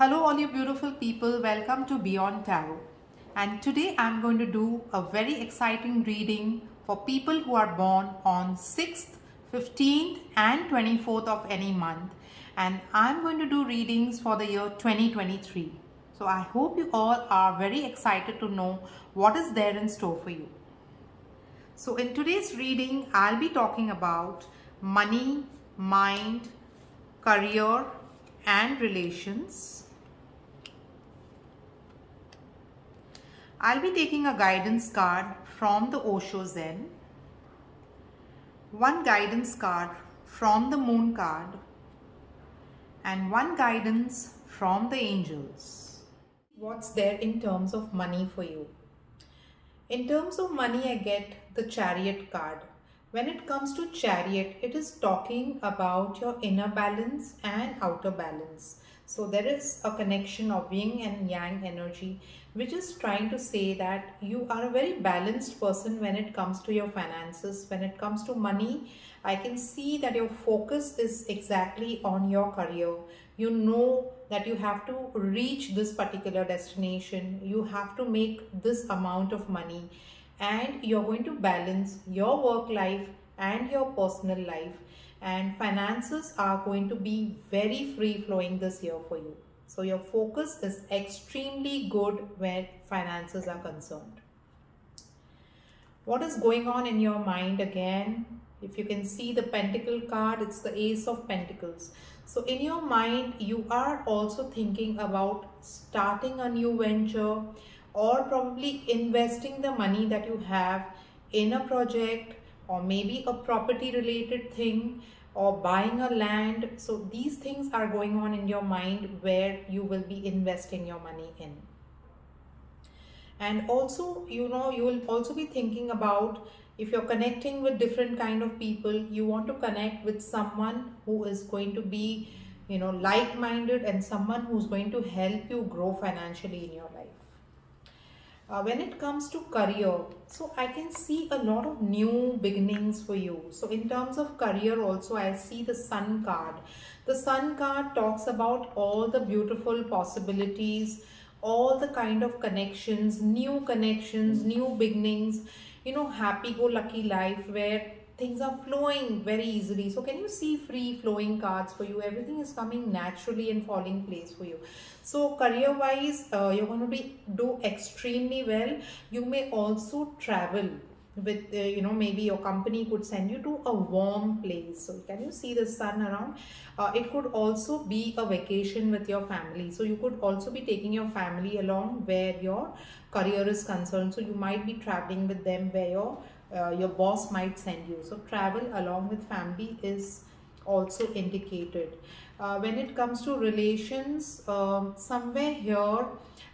Hello all you beautiful people, welcome to Beyond Tarot, and today I'm going to do a very exciting reading for people who are born on 6th, 15th and 24th of any month, and I'm going to do readings for the year 2023. So I hope you all are very excited to know what is there in store for you. So in today's reading I'll be talking about money, mind, career and relations. I'll be taking a guidance card from the Osho Zen, one guidance card from the Moon card, and one guidance from the angels. What's there in terms of money for you? In terms of money, I get the Chariot card. When it comes to Chariot, it is talking about your inner balance and outer balance. So there is a connection of yin and yang energy, which is trying to say that you are a very balanced person when it comes to your finances. When it comes to money, I can see that your focus is exactly on your career. You know that you have to reach this particular destination. You have to make this amount of money, and you're going to balance your work life and your personal life, and finances are going to be very free flowing this year for you. So your focus is extremely good where finances are concerned. What is going on in your mind? Again, if you can see the Pentacle card, it's the Ace of Pentacles. So in your mind, you are also thinking about starting a new venture, or probably investing the money that you have in a project, or maybe a property related thing, or buying a land. So these things are going on in your mind where you will be investing your money in. And also, you know, you will also be thinking about, if you're connecting with different kind of people, you want to connect with someone who is going to be, you know, like-minded, and someone who's going to help you grow financially in your life. When it comes to career, so I can see a lot of new beginnings for you. So in terms of career also, I see the Sun card. The Sun card talks about all the beautiful possibilities, all the kind of connections, new beginnings, you know, happy-go-lucky life where things are flowing very easily. So can you see free flowing cards for you? Everything is coming naturally and falling place for you. So career wise, you're going to do extremely well. You may also travel with, you know, maybe your company could send you to a warm place. So can you see the Sun around? It could also be a vacation with your family. So you could also be taking your family along where your career is concerned. So you might be traveling with them where your boss might send you. So travel along with family is also indicated. When it comes to relations, somewhere here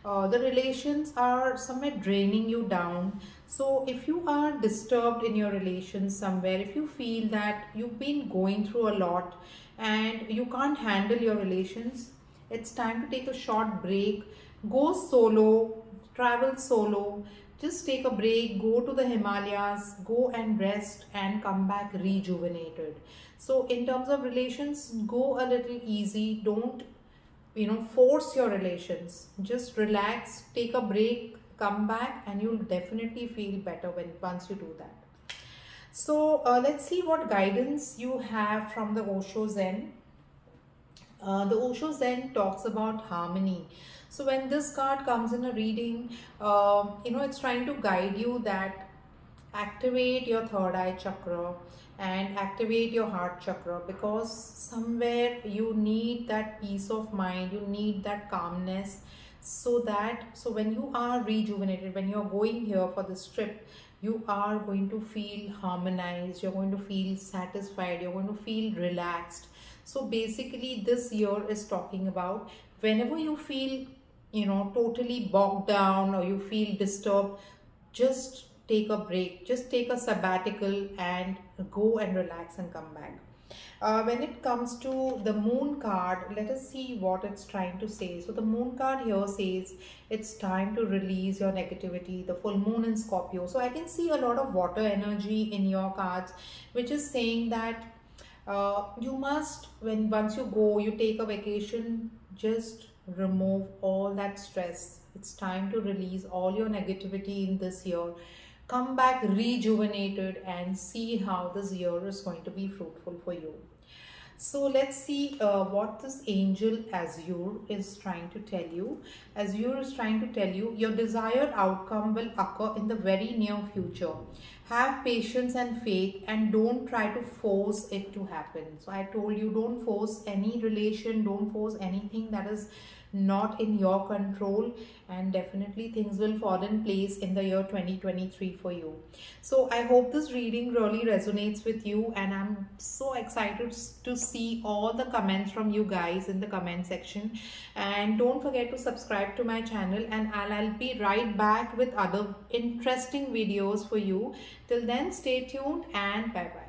the relations are somewhere draining you down. So if you are disturbed in your relations somewhere, if you feel that you've been going through a lot and you can't handle your relations, it's time to take a short break. Go solo, travel solo. Just take a break, go to the Himalayas, go and rest and come back rejuvenated. So in terms of relations, go a little easy. Don't, you know, force your relations. Just relax, take a break, come back, and you'll definitely feel better once you do that. So let's see what guidance you have from the Osho Zen. The Osho Zen talks about harmony. So when this card comes in a reading, you know, it's trying to guide you that activate your third eye chakra and activate your heart chakra, because somewhere you need that peace of mind, you need that calmness, so when you are rejuvenated, when you're going here for this trip, you are going to feel harmonized, you're going to feel satisfied, you're going to feel relaxed. So basically this year is talking about whenever you feel, you know, totally bogged down or you feel disturbed, just take a break, just take a sabbatical and go and relax and come back. When it comes to the Moon card, let us see what it's trying to say. So the Moon card here says it's time to release your negativity, the full moon in Scorpio. So I can see a lot of water energy in your cards, which is saying that you must, once you go, you take a vacation, just remove all that stress. It's time to release all your negativity in this year. Come back rejuvenated and see how this year is going to be fruitful for you. So let's see what this angel Azure is trying to tell you. Azure is trying to tell you your desired outcome will occur in the very near future. Have patience and faith and don't try to force it to happen. So I told you, don't force any relation, don't force anything that is not in your control, and definitely things will fall in place in the year 2023 for you. So I hope this reading really resonates with you, and I'm so excited to see all the comments from you guys in the comment section. And don't forget to subscribe to my channel, and I'll be right back with other interesting videos for you. Till then, stay tuned and bye bye.